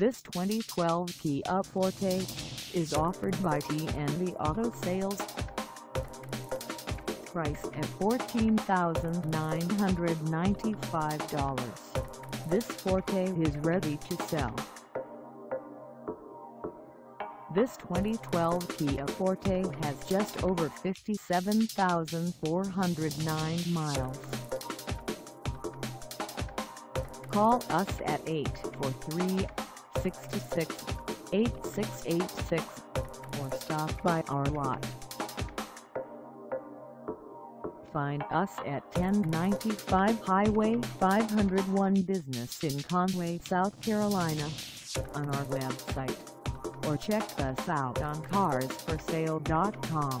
This 2012 Kia Forte is offered by TNT Auto Sales. Price at $14,995. This Forte is ready to sell. This 2012 Kia Forte has just over 57,409 miles. Call us at 843-626-8686 or stop by our lot. Find us at 1095 Highway 501 Business in Conway, South Carolina, on our website, or check us out on CarsForSale.com.